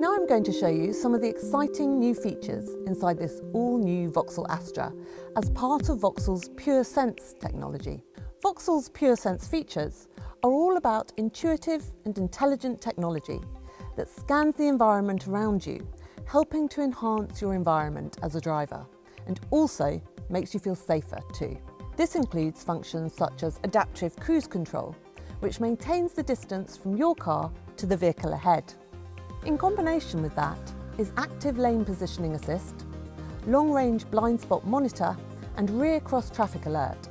Now I'm going to show you some of the exciting new features inside this all-new Vauxhall Astra as part of Vauxhall's PureSense technology. Vauxhall's PureSense features are all about intuitive and intelligent technology that scans the environment around you, helping to enhance your environment as a driver, and also makes you feel safer too. This includes functions such as adaptive cruise control, which maintains the distance from your car to the vehicle ahead. In combination with that is active lane positioning assist, long-range blind spot monitor and rear cross-traffic alert.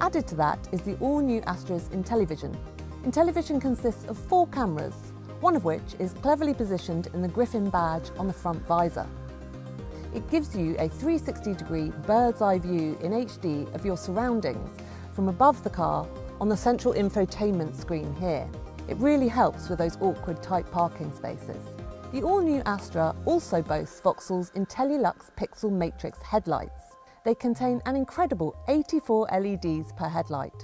Added to that is the all-new Astra's Intellivision. Intellivision consists of 4 cameras, one of which is cleverly positioned in the Griffin badge on the front visor. It gives you a 360-degree bird's-eye view in HD of your surroundings from above the car on the central infotainment screen here. It really helps with those awkward tight parking spaces. The all-new Astra also boasts Vauxhall's IntelliLux Pixel Matrix headlights. They contain an incredible 84 LEDs per headlight.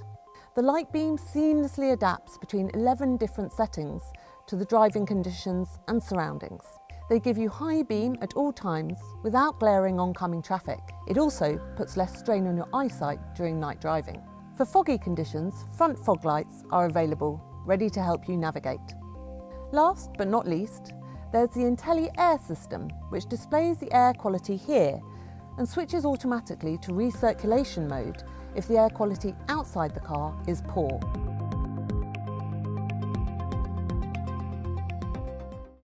The light beam seamlessly adapts between 11 different settings to the driving conditions and surroundings. They give you high beam at all times without glaring oncoming traffic. It also puts less strain on your eyesight during night driving. For foggy conditions, front fog lights are available, ready to help you navigate. Last but not least, there's the Intelli Air system, which displays the air quality here and switches automatically to recirculation mode if the air quality outside the car is poor.